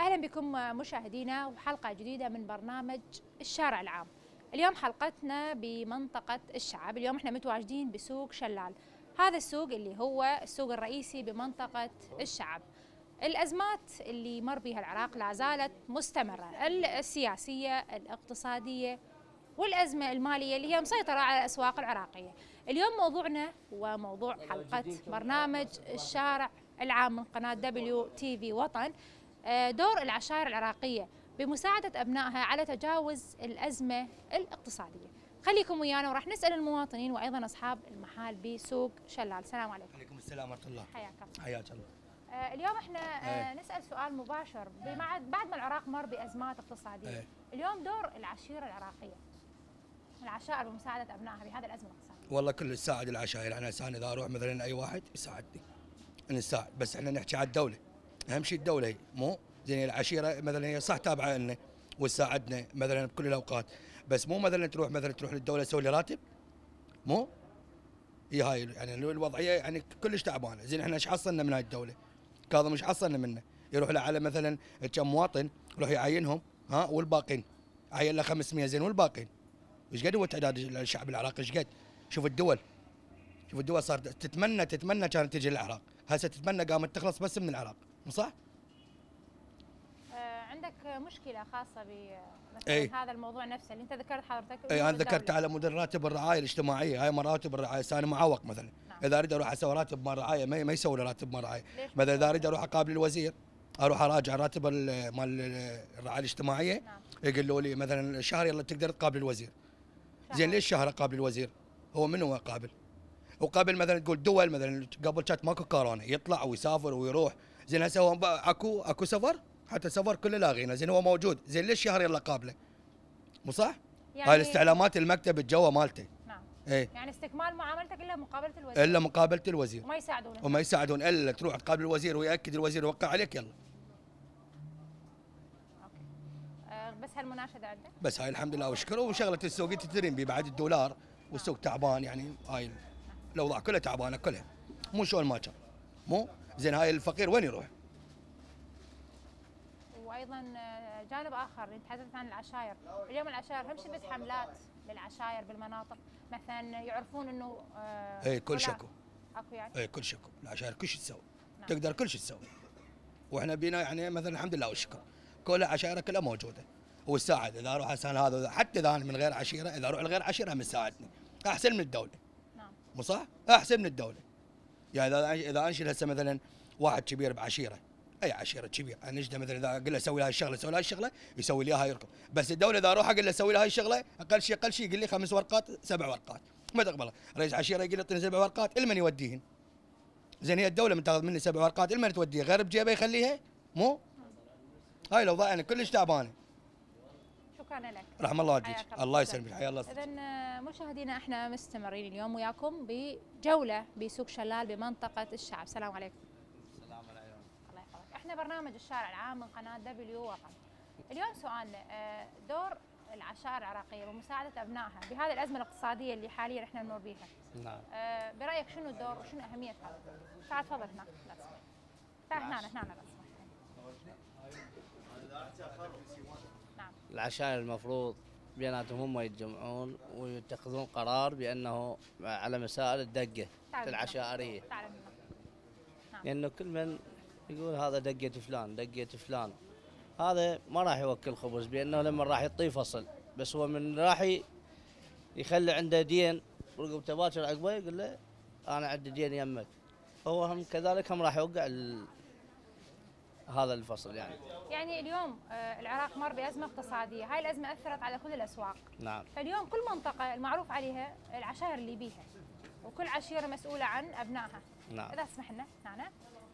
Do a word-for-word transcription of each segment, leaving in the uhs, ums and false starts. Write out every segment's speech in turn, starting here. أهلا بكم مشاهدينا وحلقة جديدة من برنامج الشارع العام. اليوم حلقتنا بمنطقة الشعب. اليوم احنا متواجدين بسوق شلال، هذا السوق اللي هو السوق الرئيسي بمنطقة الشعب. الأزمات اللي مر بها العراق لا زالت مستمرة، السياسية، الاقتصادية، والأزمة المالية اللي هي مسيطرة على الأسواق العراقية. اليوم موضوعنا وموضوع حلقة برنامج الشارع العام من قناة دبليو تي في وطن دور العشائر العراقية بمساعدة أبنائها على تجاوز الأزمة الاقتصادية. خليكم ويانا وراح نسأل المواطنين وأيضا أصحاب المحال بسوق شلال. السلام عليكم. وعليكم السلام ورحمة الله. حياكم. حياك الله. آه اليوم احنا آه نسأل سؤال مباشر، بعد ما العراق مر بأزمات اقتصادية، آه. اليوم دور العشيرة العراقية العشائر بمساعدة أبنائها بهذه الأزمة الاقتصادية. والله كل يساعد العشائر. أنا إنسان إذا أروح مثلا أي واحد يساعدني نساعد، بس احنا نحكي على الدولة، أهم شيء الدولة هي مو زين. العشيرة مثلا هي صح تابعة لنا وتساعدنا مثلا بكل الأوقات، بس مو مثلا تروح مثلا تروح للدولة تسوي لي راتب، مو هي هاي يعني الوضعية يعني كلش تعبانة. زين احنا ايش حصلنا من هاي الدولة؟ كاظم ايش حصلنا منه؟ يروح له على مثلا كم مواطن يروح يعينهم، ها والباقين عين له خمسمية، زين والباقين ايش قد هو تعداد الشعب العراقي؟ ايش قد؟ شوف الدول شوف الدول صارت تتمنى تتمنى كانت تجي للعراق، هسه تتمنى قامت تخلص بس من العراق، صح؟ آه عندك مشكله خاصه بمثلا هذا الموضوع نفسه اللي انت ذكرت حضرتك. اي انا ذكرت على مدير راتب الرعايه الاجتماعيه، هاي مراتب الرعايه انا معوق مثلا. نعم. اذا اريد اروح اسوي راتب مال رعايه ما ما يسوي راتب مال رعايه، مثلا اذا اريد اروح اقابل الوزير اروح اراجع راتب مال الرعايه الاجتماعيه. نعم. يقولوا لي مثلا شهر يلا تقدر تقابل الوزير. زين ليش شهر اقابل الوزير؟ هو من هو اقابل؟ وقبل مثلا تقول دول مثلا قبل كانت ماكو كورونا يطلع ويسافر ويروح. زين هسه هو اكو اكو سفر، حتى سفر كله لاغينا. زين هو موجود، زين ليش شهر يلا قابله؟ مو صح؟ يعني هاي الاستعلامات المكتب الجوه مالته. نعم. اي يعني استكمال معاملتك الا مقابله الوزير الا مقابله الوزير وما يساعدونك وما يساعدون الا تروح تقابل الوزير وياكد الوزير يوقع عليك يلا. اوكي. أه بس هالمناشده عندك؟ بس هاي الحمد لله وشكر. وشغله السوق انت تدرين بي بعد الدولار والسوق تعبان، يعني هاي الاوضاع كلها تعبانه كلها، مو شلون ما كان، مو؟ زين هاي الفقير وين يروح؟ وايضا جانب اخر نتحدث عن العشائر، اليوم العشائر هم شفت حملات للعشائر بالمناطق، مثلا يعرفون انه آه اي كل شكو اكو يعني؟ اي كل شكو، العشائر كل شيء تسوي، نعم. تقدر كل شيء تسوي. واحنا بينا يعني مثلا الحمد لله والشكر، كل عشائرها كلها موجوده، وتساعد، اذا اروح اسال هذا حتى اذا انا من غير عشيره، اذا اروح لغير عشيره هم تساعدني، احسن من الدوله. مو صح؟ احسن من الدوله. يعني اذا اذا انشد هسه مثلا واحد كبير بعشيره، اي عشيره كبير، انشده مثلا اذا اقول له سوي هاي الشغله، سوي هاي الشغله، يسوي لي اياها يركب، بس الدوله اذا اروح اقول له سوي لي هاي الشغله، اقل شيء اقل شيء يقول لي خمس ورقات، سبع ورقات، ما تقبله، رئيس عشيره يقول لي اعطيني سبع ورقات، لمن يوديهن؟ زين هي الدوله من تاخذ مني سبع ورقات، لمن توديها؟ غير بجيبه يخليها؟ مو؟ هاي الاوضاع يعني كلش تعبانه. شكرا لك. رحم الله وجهك. الله يسلمك. حيا الله. اذا مشاهدينا احنا مستمرين اليوم وياكم بجوله بسوق شلال بمنطقه الشعب. السلام عليكم. السلام عليكم. الله يحفظك. احنا برنامج الشارع العام من قناه دبليو وطن. اليوم سؤالنا دور العشائر العراقيه بمساعده ابنائها بهذه الازمه الاقتصاديه اللي حاليا احنا نمر بها. نعم. برايك شنو الدور وشنو اهميه هذا؟ تعال تفضل هنا لا تسمح. تعال هنا هنا لا تسمح. العشائر المفروض بيناتهم هم يتجمعون ويتخذون قرار بانه على مسائل الدقه العشائريه، لانه كل من يقول هذا دقه فلان دقه فلان هذا ما راح يوكل خبز، بانه لما راح يطيف فصل، بس هو من راح يخلي عنده دين رقبته باكر عقبه يقول له انا عندي دين يمك، فهو هم كذلك هم راح يوقع هذا الفصل. يعني يعني اليوم العراق مر بأزمة اقتصادية، هاي الأزمة أثرت على كل الأسواق. نعم. فاليوم كل منطقة المعروف عليها العشائر اللي بيها، وكل عشيرة مسؤولة عن أبنائها. نعم. إذا تسمح لنا معنا.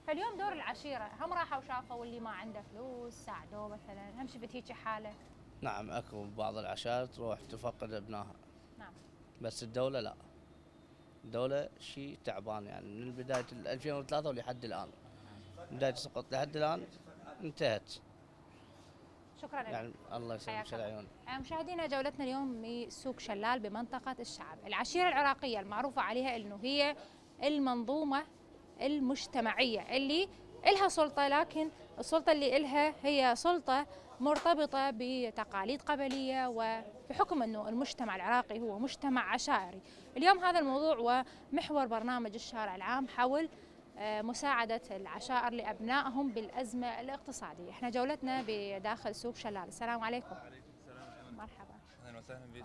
فاليوم دور العشيرة هم راحوا شافوا اللي ما عنده فلوس ساعدوه مثلا، هم شفت هيك حالة. نعم أكو بعض العشائر تروح تفقد أبنائها. نعم. بس الدولة لا. الدولة شيء تعبان يعني من بداية ألفين وثلاثة ولحد الآن. بداية سقط لحد الآن انتهت. شكرا لك. يعني الله يسلمك العيون. مشاهدينا جولتنا اليوم بسوق شلال بمنطقة الشعب، العشيرة العراقية المعروفة عليها انه هي المنظومة المجتمعية اللي لها سلطة لكن السلطة اللي إلها هي سلطة مرتبطة بتقاليد قبلية، وبحكم أنه المجتمع العراقي هو مجتمع عشائري. اليوم هذا الموضوع ومحور برنامج الشارع العام حول مساعدة العشائر لأبنائهم بالأزمة الاقتصادية. احنا جولتنا بداخل سوق شلال. السلام عليكم. وعليكم السلام ورحمة. مرحبا. أهلا وسهلا بك.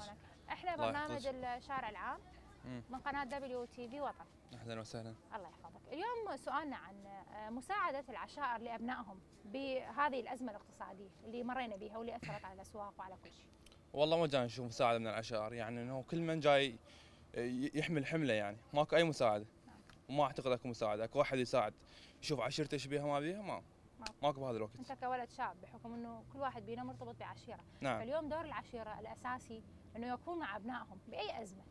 احنا برنامج الشارع العام من قناة دبليو تي في وطن. أهلا وسهلا. الله يحفظك. اليوم سؤالنا عن مساعدة العشائر لأبنائهم بهذه الأزمة الاقتصادية اللي مرينا بها واللي أثرت على الأسواق وعلى كل شيء. والله ما جاي نشوف مساعدة من العشائر، يعني إنه كل من جاي يحمل حملة، يعني ماكو أي مساعدة. وما اعتقد اكو مساعده، اكو واحد يساعد يشوف عشيرته ايش بيها ما بيها، ما ماكو بهذا الوقت. انت كولد شاب بحكم انه كل واحد بينا مرتبط بعشيره، نعم. فاليوم دور العشيره الاساسي انه يكون مع ابنائهم باي ازمه.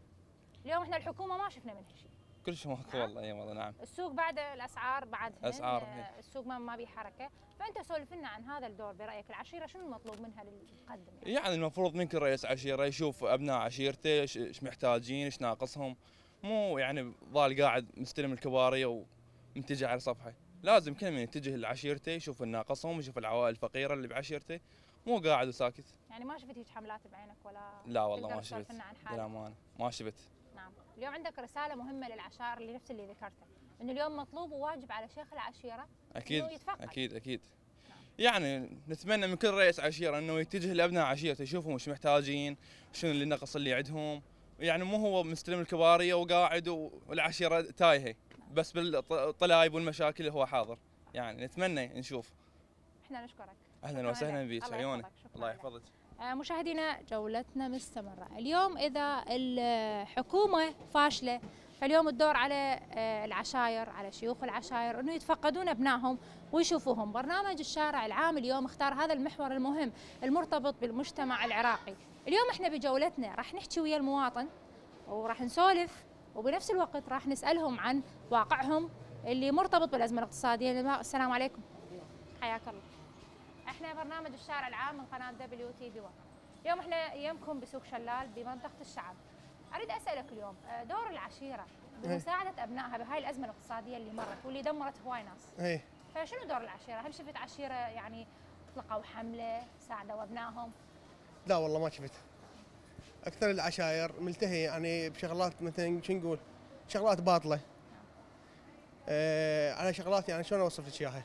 اليوم احنا الحكومه ما شفنا منها شيء. كل شيء ماكو والله، اي والله نعم. السوق بعد الاسعار بعد الاسعار آه السوق ما ما بيه حركه، فانت سولف لنا عن هذا الدور برايك العشيره شنو المطلوب منها للمقدم؟ يعني, يعني المفروض من كل رئيس عشيره يشوف ابناء عشيرته ايش محتاجين ايش ناقصهم، مو يعني ظال قاعد مستلم الكباريه ومتجه على صفحه. لازم كل من يتجه لعشيرته يشوف ناقصهم ويشوف العوائل الفقيره اللي بعشيرته، مو قاعد وساكت. يعني ما شفت هيك حملات بعينك ولا؟ لا والله ما شفت، للامانه ما شفت. نعم. اليوم عندك رساله مهمه للعشائر اللي نفس اللي ذكرته، انه اليوم مطلوب وواجب على شيخ العشيره اكيد انه يتفقد. اكيد اكيد. نعم. يعني نتمنى من كل رئيس عشيره انه يتجه لابناء عشيرته يشوفهم وش محتاجين، شنو اللي نقص اللي عندهم. يعني مو هو مستلم الكباريه وقاعد والعشيره تايهه بس بالطلايب والمشاكل اللي هو حاضر. يعني نتمنى نشوف. احنا نشكرك. اهلا وسهلا بك. عيونك. الله يحفظك. مشاهدينا جولتنا مستمره. اليوم اذا الحكومه فاشله فاليوم الدور على العشائر على شيوخ العشائر انه يتفقدون ابنائهم ويشوفوهم. برنامج الشارع العام اليوم اختار هذا المحور المهم المرتبط بالمجتمع العراقي. اليوم احنا بجولتنا راح نحكي ويا المواطن وراح نسولف وبنفس الوقت راح نسالهم عن واقعهم اللي مرتبط بالازمه الاقتصاديه. السلام عليكم. حياك الله. احنا برنامج الشارع العام من قناه دبليو تي في وطن. اليوم احنا يمكم بسوق شلال بمنطقه الشعب. اريد اسالك اليوم دور العشيره بمساعده ابنائها بهاي الازمه الاقتصاديه اللي مرت واللي دمرت هواي ناس. اي. فشنو دور العشيره؟ هل شفت عشيره يعني اطلقوا حمله ساعدوا ابنائهم؟ لا والله ما شفت. اكثر العشائر ملتهيه يعني بشغلات مثلا شو نقول؟ شغلات باطله. آه على شغلات يعني شلون اوصف لك اياها؟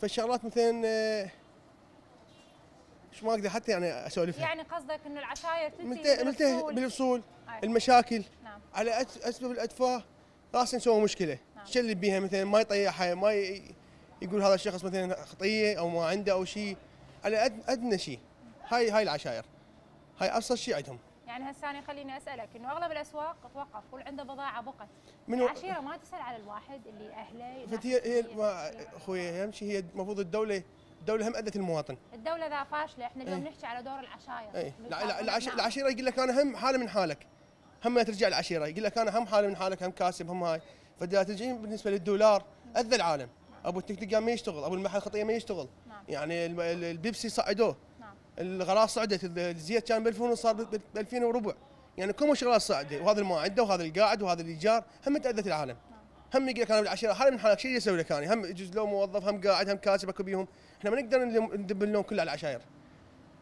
فالشغلات مثلا آه مش ما اقدر حتى يعني اسولفها. يعني قصدك ان العشائر تنتهي ملتهيه بالفصول، المشاكل، نعم. على اسباب الادفاه راسا نسوي مشكله، نعم. شلل بيها مثلا ما يطيحها، ما ي... يقول هذا الشخص مثلا خطيه او ما عنده او شيء، على أد... ادنى شيء. هاي هاي العشائر هاي ابسط شيء عندهم. يعني هسه انا خليني اسالك انه اغلب الاسواق توقف واللي عنده بضاعه بقت. العشيره ما تسال على الواحد اللي اهله. فتي هي اخوي اهم شيء هي المفروض الدوله، الدوله هم ادت المواطن. الدوله ذا فاشله، احنا اليوم ايه؟ نحكي على دور العشائر. ايه. العشيره يقول لك انا هم حاله من حالك، هم ترجع العشيره يقول لك انا هم حاله من حالك، هم كاسب هم هاي، فدا تجين بالنسبه للدولار اذى العالم. نعم. ابو التيك توك ما يشتغل، ابو المحل خطيه ما يشتغل. نعم. يعني البيبسي صعدوه. الغلاس صعدت، الزيت كان ب ألفين ونص صار ب ألفين وربع، يعني كم شغلات صعده، وهذا اللي ما عنده وهذا اللي قاعد وهذا اللي جار، هم تاذت العالم. هم يقول لك انا بالعشيره حاله من حالك شو يسوي لك انا، هم يجوز لو موظف هم قاعد هم كاسب اكو بيهم، احنا ما نقدر ندب اللوم كله على العشائر.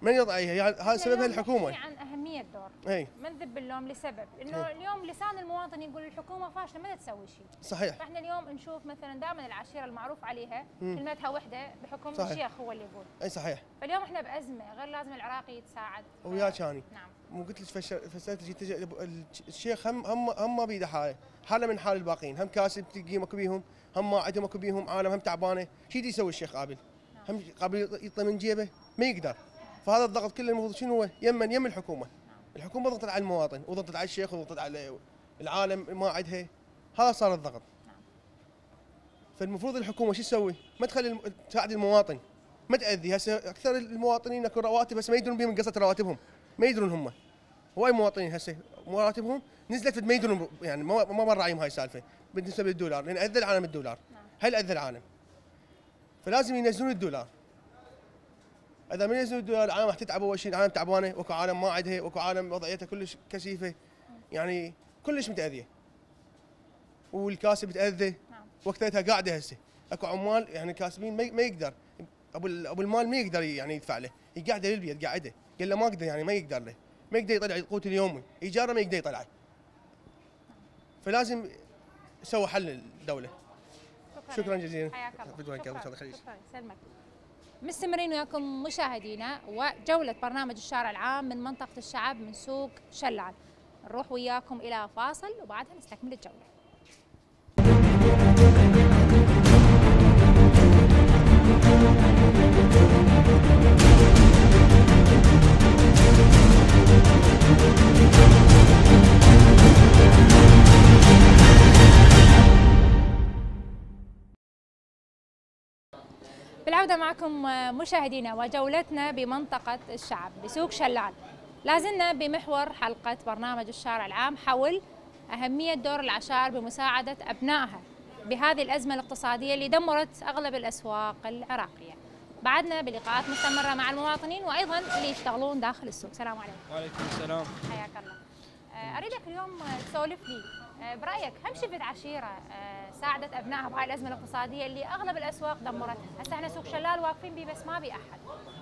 من يضع عليها هذا سببها الحكومه. عن اهميه الدور. اي. ما نذب اللوم لسبب، انه اليوم لسان المواطن يقول الحكومه فاشله ما تسوي شيء. صحيح. فاحنا اليوم نشوف مثلا دائما العشيره المعروف عليها كلمتها وحده بحكم الشيخ هو اللي يقول. اي صحيح. فاليوم احنا بازمه غير لازم العراقي يتساعد. ويا كاني. نعم. مو قلت لك فسالت الشيخ هم هم هم ما بيده حاله، حاله من حال الباقيين، هم كاسب تلقيهم اكو بيهم، هم ما عندهم اكو بيهم عالم هم تعبانه، شو يسوي الشيخ قابل؟ نعم. هم قابل يطلع من جيبه؟ ما يقدر. فهذا الضغط كله المفروض شنو هو؟ يمن يم الحكومه. الحكومه ضغطت على المواطن وضغطت على الشيخ وضغطت على العالم ما عندها، هذا صار الضغط. فالمفروض الحكومه شو تسوي؟ ما تخلي تساعد المواطن، ما تاذي. هسه اكثر المواطنين اكو رواتب بس ما يدرون بهم قصه رواتبهم، ما يدرون هم. هواي مواطنين هسه رواتبهم نزلت ما يدرون، يعني ما ما مر عليهم هاي السالفه بالنسبه للدولار، لان اذى العالم الدولار. هل اذى العالم؟ فلازم ينزلون الدولار. اذا ما ينزلوا الدولار العالم راح تتعب اول شيء، العالم تعبانه، واكو عالم ما عندها، واكو عالم وضعيتها كلش كثيفه، يعني كلش متاذيه. والكاسب متاذى، نعم. واكثرتها قاعده هسه، اكو عمال يعني كاسبين ما يقدر ابو ابو المال ما يقدر يعني يدفع له، يقعده للبيت قاعده، قال له ما اقدر يعني ما يقدر له، ما يقدر يطلع قوت اليومي، ايجاره ما يقدر يطلعه. فلازم سوى حل الدوله. شكرا, شكرا جزيلا. شكرا سلمك. مستمرين وياكم مشاهدينا وجوله برنامج الشارع العام من منطقه الشعب من سوق شلال. نروح وياكم الى فاصل وبعدها نستكمل الجوله. بالعودة معكم مشاهدينا وجولتنا بمنطقة الشعب بسوق شلال. لازلنا بمحور حلقة برنامج الشارع العام حول أهمية دور العشائر بمساعدة أبنائها بهذه الأزمة الاقتصادية اللي دمرت أغلب الأسواق العراقية. بعدنا بلقاءات مستمرة مع المواطنين وأيضا اللي يشتغلون داخل السوق. السلام عليكم. وعليكم السلام. حياك الله. أريدك اليوم تسولف لي برأيك هم شفت عشيرة ساعدت أبنائها بهاي الأزمة الاقتصادية اللي أغلب الأسواق دمرتها، هسه احنا سوق شلال واقفين بيه بس ما بي أحد.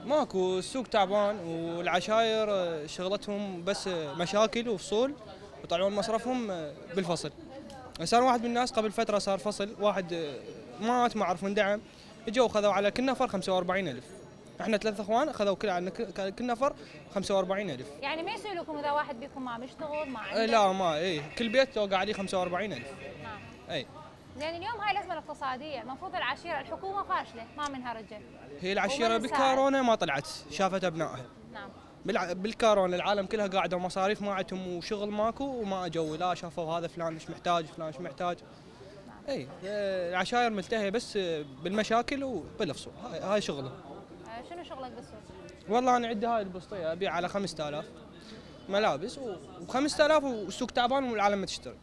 ماكو، السوق تعبان والعشاير شغلتهم بس مشاكل وفصول ويطلعون مصرفهم بالفصل. صار واحد من الناس قبل فترة صار فصل، واحد مات ما عرفوا ندعم، اجوا خذوا على كل نفر خمسة وأربعين ألف. احنا ثلاث اخوان اخذوا كل على كل نفر خمسة وأربعين ألف. يعني ما يسوي لكم اذا واحد بيكم ما مشتغل ما عنده؟ لا ما اي كل بيت توقع عليه خمسة وأربعين ألف. نعم. اي. يعني اليوم هاي الازمه الاقتصاديه المفروض العشيره الحكومه فاشله ما منها رجل. هي العشيره بالكورونا ما طلعت، شافت ابنائها. نعم. بالكورونا العالم كلها قاعده ومصاريف ما عندهم وشغل ماكو وما اجوا لا شافوا هذا فلان ايش محتاج فلان ايش محتاج. نعم. اي العشاير ملتهيه بس بالمشاكل وبالفصول، هاي, هاي شغله. شنو شغلك بالسوق؟ والله انا عندي هاي البسطيه ابيع على خمسة آلاف ملابس وخمسة آلاف والسوق تعبان والعالم ما تشتري،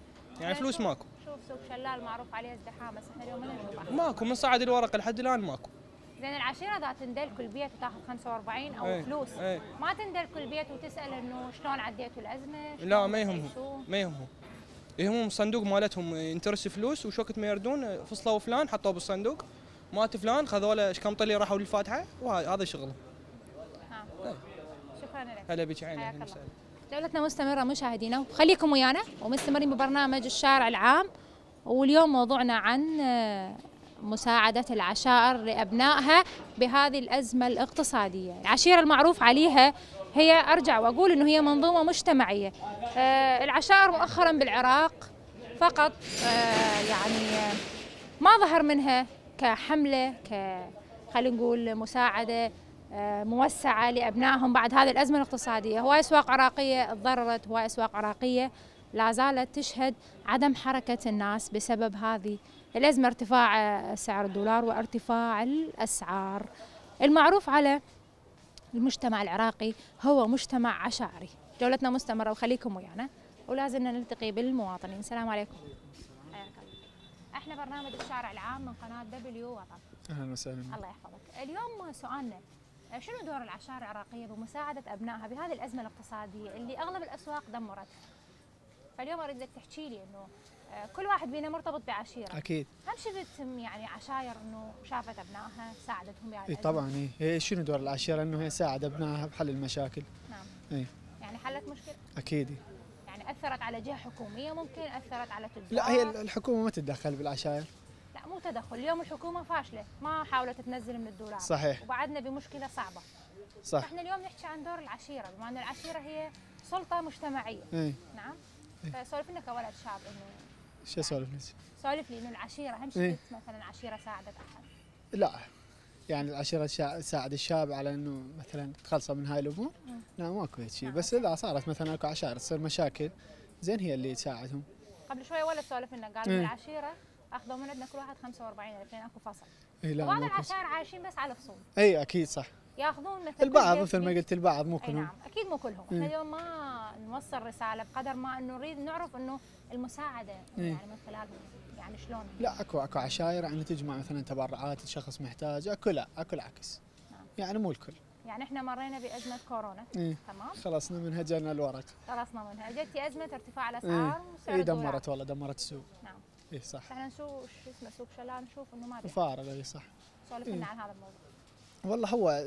يعني فلوس ماكو. شوف سوق شلال معروف عليه ازدحام بس احنا اليوم ما نشوف ماكو من صعد الورق لحد الان ماكو. زين العشيره ذا تندل كل بيت وتاخذ خمسة وأربعين او ايه فلوس ايه ما تندل كل بيت وتسال انه شلون عديتوا الازمه؟ لا ما يهمهم ما يهمهم يهمهم الصندوق مالتهم انترس فلوس وش وقت ما يردون فصلوا فلان حطوه بالصندوق مات فلان خذوا له ايش كم طلي راحوا للفاتحه وهذا شغله. ها. شكرا لك. هلا بك عيني. جولتنا مستمره مشاهدينا وخليكم ويانا ومستمرين ببرنامج الشارع العام واليوم موضوعنا عن مساعده العشائر لابنائها بهذه الازمه الاقتصاديه، العشيره المعروف عليها هي ارجع واقول انه هي منظومه مجتمعيه. العشائر مؤخرا بالعراق فقط يعني ما ظهر منها كحملة ك خلينا نقول مساعدة موسعة لأبنائهم بعد هذه الأزمة الاقتصادية. هواي أسواق عراقية تضررت، هواي أسواق عراقية لا زالت تشهد عدم حركة الناس بسبب هذه الأزمة، ارتفاع سعر الدولار وارتفاع الأسعار. المعروف على المجتمع العراقي هو مجتمع عشائري. جولتنا مستمرة وخليكم ويانا ولازلنا نلتقي بالمواطنين. السلام عليكم. احنا برنامج الشارع العام من قناه دبليو وطن. اهلا وسهلا. الله يحفظك. اليوم سؤالنا شنو دور العشائر العراقيه بمساعده ابنائها بهذه الازمه الاقتصاديه اللي اغلب الاسواق دمرتها؟ فاليوم اريدك تحكي لي انه كل واحد بينا مرتبط بعشيره. اكيد. هل شفت يعني عشاير انه شافت ابنائها ساعدتهم بهذه الازمه؟ طبعا هي شنو دور العشيره؟ انه هي ساعد ابنائها بحل المشاكل. نعم. اي. يعني حلت مشكله؟ اكيد. أثرت على جهة حكومية ممكن أثرت على تجار؟ لا هي الحكومة ما تتدخل بالعشائر. لا مو تدخل، اليوم الحكومة فاشلة ما حاولت تنزل من الدولار. صحيح. وبعدنا بمشكلة صعبة. صح. فإحنا اليوم نحكي عن دور العشيرة بما أن العشيرة هي سلطة مجتمعية. اي. نعم. فسولف لنا كولد شاب إنه شو أسولف لك؟ سولف لي إنه العشيرة هم شفت مثلا عشيرة ساعدت أحد؟ لا يعني العشيرة تساعد الشاب على انه مثلا تخلصه من هاي الامور؟ لا ماكو هيك شيء، بس اذا صارت مثلا اكو عشائر تصير مشاكل زين هي اللي تساعدهم. قبل شوي ولد سولف لنا قال من العشيرة اخذوا من عندنا كل واحد خمسة وأربعين ألف لان اكو فصل. اي لا وبعض العشائر عايشين بس على فصول. اي اكيد صح. ياخذون مثلا البعض مثل ما قلت البعض مو كلهم. اي نعم اكيد مو كلهم، احنا اليوم ما نوصل رسالة بقدر ما انه نريد نعرف انه المساعدة يعني من خلال يعني شلون؟ لا اكو اكو عشائر يعني تجمع مثلا تبرعات لشخص محتاج، اكو لا اكو العكس. نعم. يعني مو الكل. يعني احنا مرينا بازمه كورونا. إيه. تمام؟ خلصنا منها جانا الورق. خلصنا منها، جت ازمه ارتفاع الاسعار. إيه. وسعر الدولار. اي دمرت والله دمرت السوق. نعم. اي صح. احنا نشوف شو اسمه سوق شلال نشوف انه ما مفارقه. اي صح. سولفنا إيه؟ عن هذا الموضوع. والله هو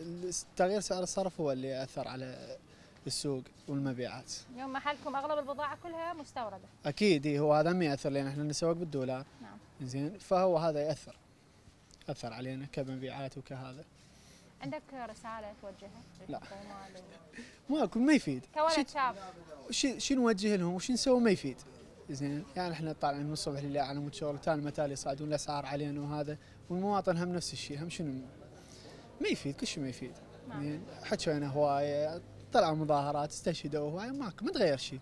تغيير سعر الصرف هو اللي اثر على السوق والمبيعات. يوم محلكم اغلب البضاعه كلها مستورده. اكيد هو هذا ما ياثر لان احنا نسوق بالدولار. نعم. زين فهو هذا ياثر. اثر علينا كمبيعات وكهذا. عندك رساله توجهها؟ لا ماكو ما يفيد. كولد شاب شو نوجه لهم وش نسوي ما يفيد. زين يعني احنا طالعين من الصبح لله على مود شغل تالي متالي يصعدون الاسعار علينا وهذا والمواطن هم نفس الشيء هم شنو ما يفيد كل شيء ما يفيد. زين حكينا هوايه طلعوا مظاهرات استشهدوا هوايه ماكو ما تغير شيء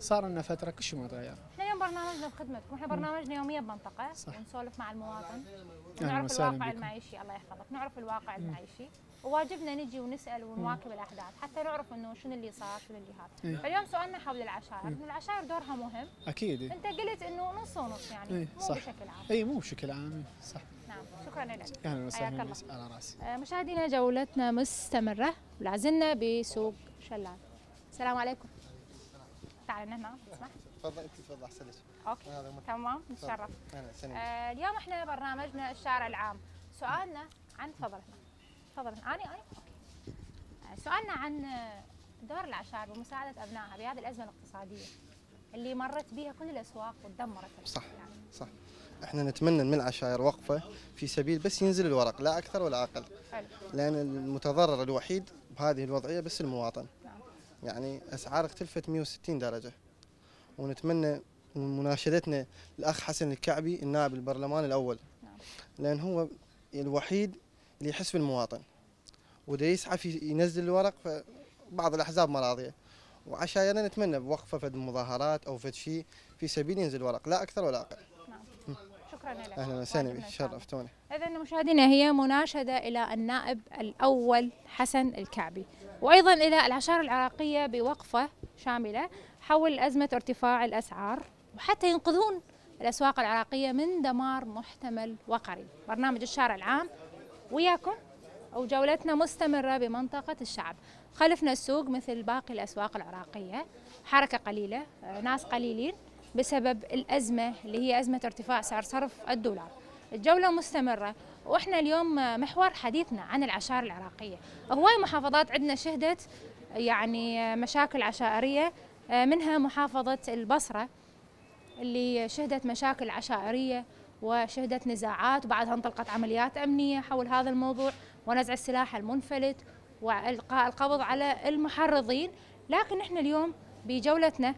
صار لنا فتره كل شيء ما تغير. احنا اليوم برنامجنا بخدمتكم احنا برنامجنا يوميا بمنطقه ونسولف مع المواطن ونعرف الواقع المعيشي الله يحفظك نعرف الواقع المعيشي وواجبنا نجي ونسال ونواكب الاحداث حتى نعرف انه شنو اللي صار شنو اللي هذا. إيه؟ فاليوم سؤالنا حول العشائر، انه العشائر دورها مهم. اكيد. إيه؟ انت قلت انه نص ونص يعني. إيه؟ مو بشكل عام. اي مو بشكل عام صح. نعم شكرا لك. اهلا وسهلا على راسي. مشاهدينا جولتنا مستمره لازلنا بسوق شلال. السلام عليكم. تعال هنا اسمح. تفضل انت تفضل احسن لك. اوكي تمام نتشرف. آه اليوم احنا برنامجنا الشارع العام، سؤالنا عن تفضل تفضل انا انا اوكي. سؤالنا عن دور العشائر بمساعدة ابنائها بهذه الازمة الاقتصادية اللي مرت بها كل الاسواق وتدمرت. صح يعني. صح احنا نتمنى من العشائر وقفة في سبيل بس ينزل الورق لا اكثر ولا اقل. حلو. لان المتضرر الوحيد بهذه الوضعية بس المواطن. نعم. يعني اسعار اختلفت مئة وستين درجة ونتمنى من مناشدتنا الاخ حسن الكعبي النائب البرلمان الاول. نعم. لان هو الوحيد اللي يحس بالمواطن وده يسعى في ينزل الورق فبعض الاحزاب ما راضيه وعشائرنا نتمنى بوقفه فد مظاهرات او فد شيء في سبيل ينزل الورق لا اكثر ولا اقل. نعم شكرا لك. اهلا وسهلا شرفتونا. اذا مشاهدينا هي مناشده الى النائب الاول حسن الكعبي وايضا الى العشائر العراقيه بوقفه شامله حول ازمه ارتفاع الاسعار وحتى ينقذون الاسواق العراقيه من دمار محتمل وقريب. برنامج الشارع العام وياكم أو جولتنا مستمرة بمنطقة الشعب. خلفنا السوق مثل باقي الأسواق العراقية حركة قليلة ناس قليلين بسبب الأزمة اللي هي أزمة ارتفاع سعر صرف الدولار. الجولة مستمرة وإحنا اليوم محور حديثنا عن العشائر العراقية. هواي محافظات عندنا شهدت يعني مشاكل عشائرية منها محافظة البصرة اللي شهدت مشاكل عشائرية وشهدت نزاعات وبعدها انطلقت عمليات أمنية حول هذا الموضوع ونزع السلاح المنفلت وإلقاء القبض على المحرضين. لكن احنا اليوم بجولتنا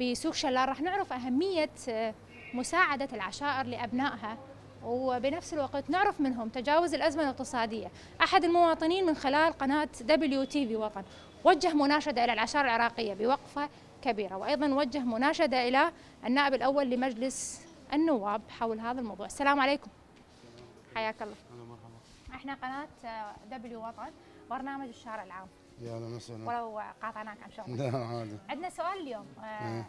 بسوق شلال راح نعرف أهمية مساعدة العشائر لأبنائها وبنفس الوقت نعرف منهم تجاوز الأزمة الاقتصادية. أحد المواطنين من خلال قناة دبليو تي في وطن وجه مناشدة إلى العشائر العراقية بوقفة كبيرة وأيضا وجه مناشدة إلى النائب الأول لمجلس النواب حول هذا الموضوع. السلام عليكم. حياك الله. اهلا مرحبا. احنا قناه دبليو وطن برنامج الشارع العام. يا اهلا وسهلا. ولو قاطعناك عن شغلك. لا عادي. عندنا سؤال اليوم. آه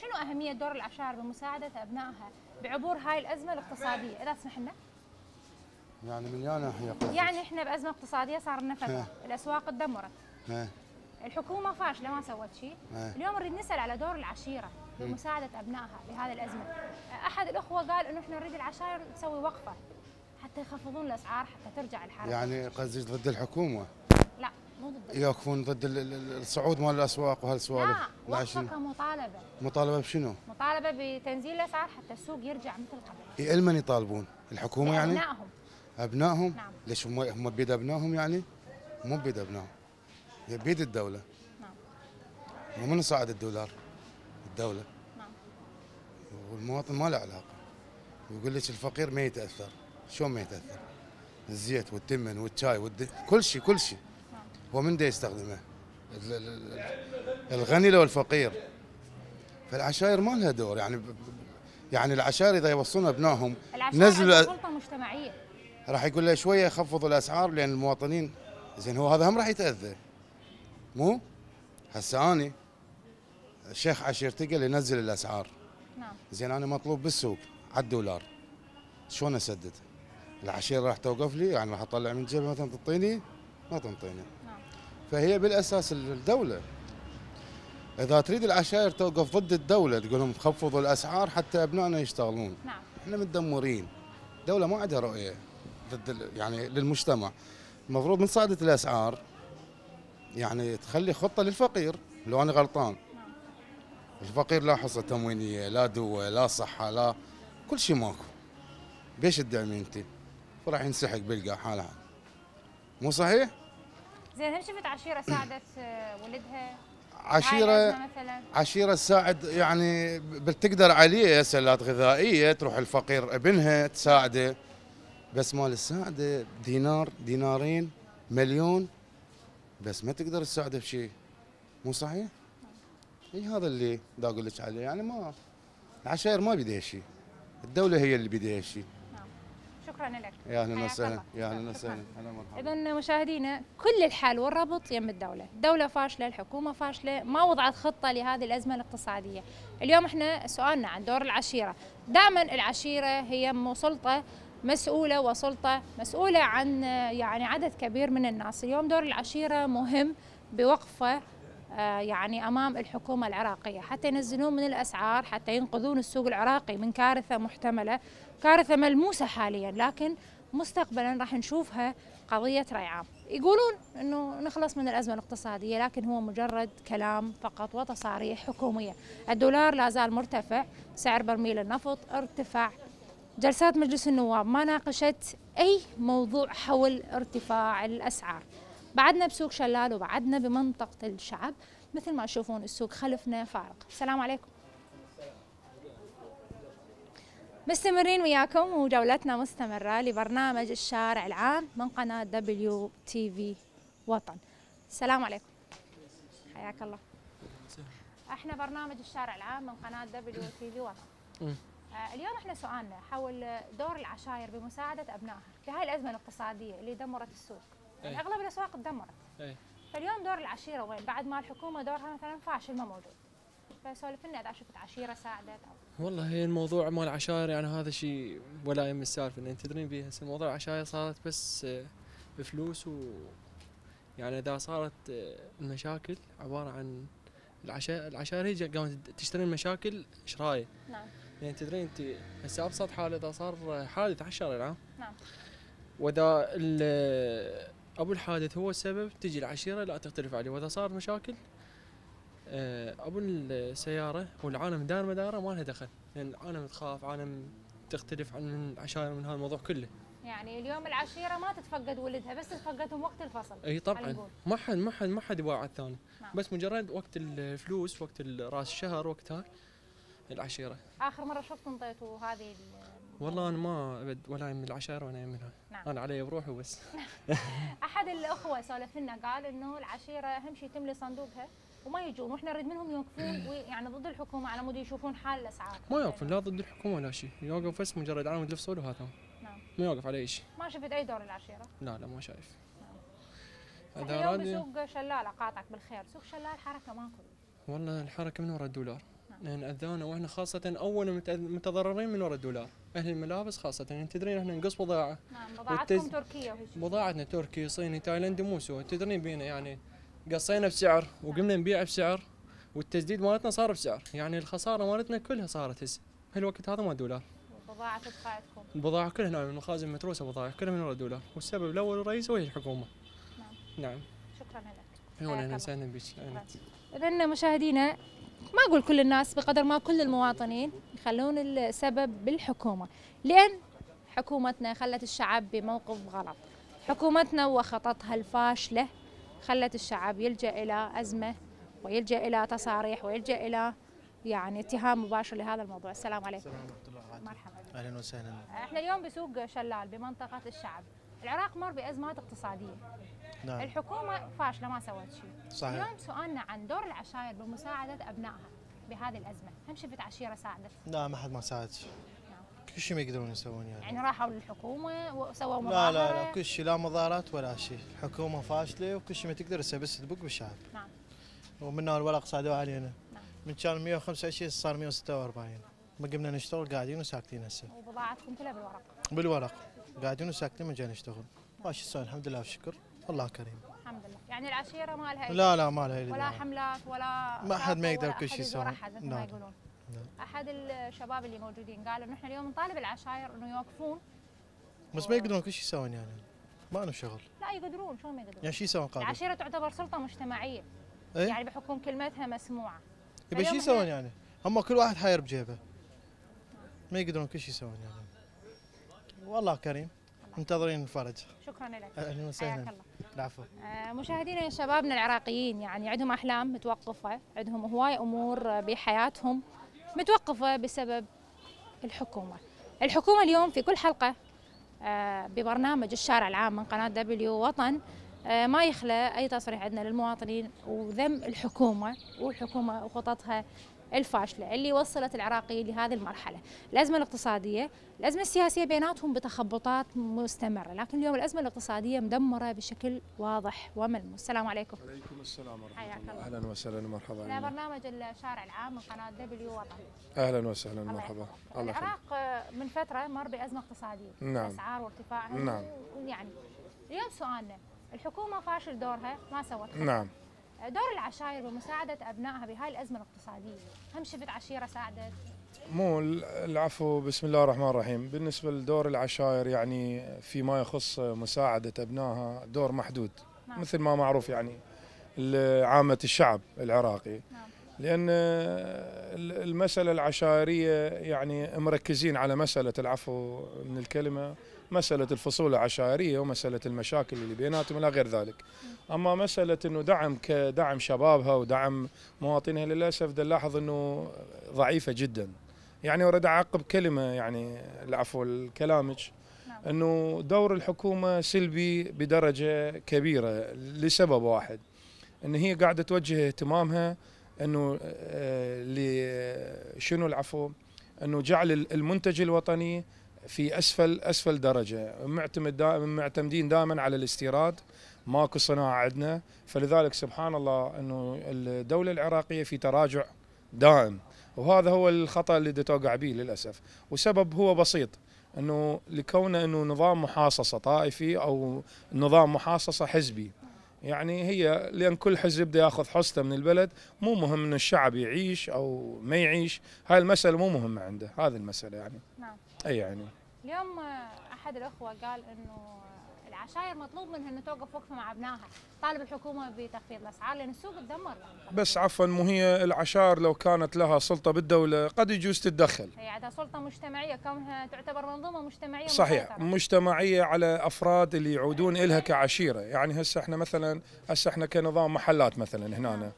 شنو اهميه دور العشائر بمساعده ابنائها بعبور هاي الازمه الاقتصاديه اذا تسمح لنا؟ يعني مليانه احنا يعني احنا بازمه اقتصاديه صار لنا فتره، الاسواق تدمرت. الحكومه فاشله ما سوت شيء. اليوم نريد نسال على دور العشيره بمساعدة أبنائها بهذه الأزمة. أحد الأخوة قال إنه إحنا نريد العشائر تسوي وقفة حتى يخفضون الأسعار حتى ترجع الحركة. يعني قصدك ضد الحكومة؟ لا مو ضد. يوقفون ضد الصعود مال الأسواق وهالسوالف. لا وقفة كمطالبة. مطالبة بشنو؟ مطالبة بتنزيل الأسعار حتى السوق يرجع مثل قبل. إلمن يطالبون؟ الحكومة يعني؟ أبنائهم. أبنائهم؟ نعم. ليش هم هم بيد أبنائهم يعني؟ مو بيد أبنائهم. بيد الدولة. نعم. ومن صعد الدولار؟ الدولة. نعم. والمواطن ما له علاقة. يقول لك الفقير ما يتأثر، شلون ما يتأثر؟ الزيت والتمن والشاي والد كل شيء كل شيء. نعم. هو من دا يستخدمه؟ الغني لو الفقير. فالعشائر ما لها دور يعني يعني العشائر اذا يوصلون ابنائهم نزلوا سلطة مجتمعية. راح يقول له شوية يخفضوا الاسعار لان المواطنين زين هو هذا هم راح يتأذى. مو؟ هسه اني الشيخ عشيرتي قال ينزل الاسعار. نعم. زين انا مطلوب بالسوق على الدولار. شلون اسدد؟ العشيره راح توقف لي يعني راح اطلع من جيبي مثلا تعطيني؟ ما تنطيني. نعم. فهي بالاساس الدوله اذا تريد العشائر توقف ضد الدوله، تقول لهم خفضوا الاسعار حتى ابنائنا يشتغلون. نعم. احنا متدمرين، الدوله ما عندها رؤيه ضد يعني للمجتمع. المفروض من صعدت الاسعار يعني تخلي خطه للفقير، لو انا غلطان. نعم. الفقير لا حصه تموينيه، لا دواء، لا صحه، لا كل شيء ماكو. بيش تدعمين انت؟ فراح ينسحق بلقى حالها. مو صحيح؟ زين، هل شفت عشيره ساعدت ولدها؟ عشيره مثلا عشيره تساعد يعني بتقدر عليه سلات غذائيه، تروح الفقير ابنها تساعده، بس مال الساعده دينار دينارين مليون، بس ما تقدر تساعده بشيء. مو صحيح؟ اي هذا اللي دا اقول لك عليه، يعني ما العشائر ما بيدها شيء، الدوله هي اللي بيدها شيء. شكرا لك. يا اهلا وسهلا. يا اهلا وسهلا. هلا مرحبا. اذا مشاهدينا كل الحال والربط يم الدوله، الدوله فاشله، الحكومه فاشله، ما وضعت خطه لهذه الازمه الاقتصاديه. اليوم احنا سؤالنا عن دور العشيره، دائما العشيره هي سلطه مسؤوله وسلطه مسؤوله عن يعني عدد كبير من الناس. اليوم دور العشيره مهم بوقفه يعني امام الحكومه العراقيه، حتى ينزلون من الاسعار، حتى ينقذون السوق العراقي من كارثه محتمله، كارثه ملموسه حاليا، لكن مستقبلا راح نشوفها قضيه ريعان. يقولون انه نخلص من الازمه الاقتصاديه، لكن هو مجرد كلام فقط وتصاريح حكوميه. الدولار لا زال مرتفع، سعر برميل النفط ارتفع، جلسات مجلس النواب ما ناقشت اي موضوع حول ارتفاع الاسعار. بعدنا بسوق شلال وبعدنا بمنطقة الشعب، مثل ما تشوفون السوق خلفنا فارق. السلام عليكم. مستمرين وياكم وجولتنا مستمرة لبرنامج الشارع العام من قناة دبليو تي في وطن. السلام عليكم. حياك الله. احنا برنامج الشارع العام من قناة دبليو تي في وطن. اليوم احنا سؤالنا حول دور العشائر بمساعدة أبنائها بهاي الأزمة الاقتصادية اللي دمرت السوق. أي. اغلب الاسواق تدمرت. اي. فاليوم دور العشيره وين؟ بعد ما الحكومه دورها مثلا فاشل ما موجود. فسولف لنا اذا شفت عشيره ساعدت او والله هي الموضوع مال العشائر يعني هذا شيء ولا يم السالفه انت تدرين بيه. هسه موضوع العشائر صارت بس بفلوس و يعني اذا صارت المشاكل عباره عن العشائر العشائر هي قامت تشتري المشاكل شرايه. نعم. يعني تدرين انت هسه ابسط حاله اذا صار حادث على الشارع العام. نعم. واذا ابو الحادث هو السبب تجي العشيره لا تختلف عليه، واذا صار مشاكل ابو السياره والعالم دار مداره ما لها دخل، لان يعني العالم تخاف، عالم تختلف عن العشائر من هذا الموضوع كله. يعني اليوم العشيره ما تتفقد ولدها، بس تفقدهم وقت الفصل. اي طبعا ما حد ما حد ما حد يباع على الثاني، بس مجرد وقت الفلوس، وقت راس الشهر، وقت هاي العشيره. اخر مره شفتوا انطيتوا هذه؟ والله انا ما ابد ولا من العشائر ولا منها. نعم. انا علي بروحي بس. احد الاخوه سولف لنا قال انه العشيره اهم شيء تملي صندوقها وما يجون، واحنا نريد منهم يوقفون يعني ضد الحكومه على مود يشوفون حال الاسعار. ما يوقفون لا ضد الحكومه ولا شيء، يوقف بس مجرد عامل يلف صوله وهذا. نعم. ما يوقف على اي شيء. ما شفت اي دور العشيره؟ لا لا ما شايف. نعم. اليوم بسوق شلال اقاطعك بالخير، سوق شلال حركه ماكو. والله الحركه من وراء الدولار. نحن أذانا واحنا خاصة أول متضررين من وراء الدولار، أهل الملابس خاصة، يعني تدرين احنا نقص بضاعة. نعم. بضاعتكم والتز... تركية وهيك. بضاعتنا تركي، صيني، تايلندي، مو سوى، تدرين بينا يعني قصينا بسعر وقمنا نبيع بسعر والتسديد مالتنا صار بسعر، يعني الخسارة مالتنا كلها صارت هسه، هالوقت هذا ما دولار. البضاعة تبقاعتكم؟ البضاعة كلها نعم، المخازن متروسة بضاعة كلها من وراء الدولار، والسبب الأول الرئيسي هو الحكومة. نعم. نعم. شكرا لك. أيوة أهلا وسهلا بك. إذا مشاهدينا ما أقول كل الناس بقدر ما كل المواطنين يخلون السبب بالحكومة، لأن حكومتنا خلت الشعب بموقف غلط. حكومتنا وخططها الفاشلة خلت الشعب يلجأ إلى أزمة ويلجأ إلى تصاريح ويلجأ إلى يعني اتهام مباشر لهذا الموضوع. السلام عليكم. السلام ورحمة الله وبركاته. مرحبا. أهلا وسهلا. احنا اليوم بسوق شلال بمنطقة الشعب. العراق مر بأزمات اقتصادية. نعم. الحكومة فاشلة ما سوت شيء. صحيح. اليوم سؤالنا عن دور العشائر بمساعدة أبنائها بهذه الأزمة، هم شفت عشيرة ساعدت؟ لا ما حد ما ساعد شيء. نعم. كل شيء ما يقدرون يسوون يعني. يعني راحوا للحكومة وسووا مظاهرات؟ لا لا لا كل شيء، لا مظاهرات ولا شيء، الحكومة فاشلة وكل شيء ما تقدر تسوي بس تبوق بالشعب. نعم. ومنها الورق صعدوا علينا. نعم. من كان مئة وخمسة وعشرين صار مئة وستة وأربعين، ما قمنا نشتغل قاعدين وساكتين هسه. وبضاعتكم كلها بالورق؟ بالورق. قاعدين وساكتين ما جاي نشتغل. ماشي الحمد لله والشكر، الله كريم. الحمد لله. يعني العشيره ما لها لا لا ما لها ولا حملات ولا ما حد ما يقدر كل شيء يسوي. ما يقولون احد الشباب اللي موجودين قالوا نحن اليوم نطالب العشائر انه يوقفون بس و... ما يقدرون كل شيء يسوون يعني ما لهم شغل. لا يقدرون شلون ما يقدرون؟ يعني شو يسوون قاضي؟ العشيره تعتبر سلطه مجتمعيه. ايه؟ يعني بحكم كلمتها مسموعه. يبقى شو يسوون يعني؟ هم كل واحد حاير بجيبه. ما يقدرون كل شيء يسوون يعني. والله كريم منتظرين الفرج. شكرا لك. اهلا وسهلا. العفو. مشاهدينا يا شبابنا العراقيين يعني عندهم احلام متوقفه، عندهم هواي امور بحياتهم متوقفه بسبب الحكومه. الحكومه اليوم في كل حلقه ببرنامج الشارع العام من قناه دبليو وطن ما يخلى اي تصريح عندنا للمواطنين وذم الحكومه والحكومه وخططها الفاشله اللي وصلت العراقيين لهذه المرحله، الازمه الاقتصاديه، الازمه السياسيه بيناتهم بتخبطات مستمره، لكن اليوم الازمه الاقتصاديه مدمره بشكل واضح وملموس، السلام عليكم. وعليكم السلام ورحمه الله، اهلا وسهلا ومرحبا. هذا برنامج الشارع العام من قناه دبليو وطن. اهلا وسهلا ومرحبا. العراق من فتره مر بازمه اقتصاديه، نعم، اسعار وارتفاعها، نعم، يعني اليوم سؤالنا الحكومه فاشل دورها ما سوت، نعم، دور العشائر بمساعدة أبنائها بهاي الأزمة الاقتصادية، هم شفت عشيرة ساعدت؟ مو العفو. بسم الله الرحمن الرحيم. بالنسبة لدور العشائر يعني فيما يخص مساعدة أبنائها دور محدود، نعم، مثل ما معروف يعني عامة الشعب العراقي، نعم، لأن المسألة العشائرية يعني مركزين على مسألة العفو من الكلمة مسألة الفصول العشائرية ومسألة المشاكل اللي بيناتهم إلى غير ذلك. أما مسألة أنه دعم كدعم شبابها ودعم مواطنها للأسف دلاحظ أنه ضعيفة جدا. يعني أريد أعقب كلمة يعني العفو الكلامج أنه دور الحكومة سلبي بدرجة كبيرة لسبب واحد، أن هي قاعدة توجه اهتمامها أنه شنو العفو أنه جعل المنتج الوطني في أسفل أسفل درجة، معتمد دا معتمدين دائما على الاستيراد، ماكو صناعة عندنا، فلذلك سبحان الله أنه الدولة العراقية في تراجع دائم، وهذا هو الخطأ اللي توقع به للأسف، وسبب هو بسيط أنه لكونه أنه نظام محاصصة طائفي أو نظام محاصصة حزبي، يعني هي لأن كل حزب بده ياخذ حصته من البلد، مو مهم أن الشعب يعيش أو ما يعيش، هاي المسألة مو مهمة عنده، هذه المسألة يعني. نعم. أي يعني. اليوم أحد الأخوة قال إنه العشائر مطلوب منها إنه توقف وقفة مع أبنائها، طالب الحكومة بتخفيض الأسعار لأن السوق تدمر. بس عفوا مو هي العشائر لو كانت لها سلطة بالدولة قد يجوز تتدخل. هي عندها سلطة مجتمعية كونها تعتبر منظومة مجتمعية. صحيح، مجتمعية على أفراد اللي يعودون إلها كعشيرة، يعني هسه إحنا مثلا هسه إحنا كنظام محلات مثلا هنا أنا.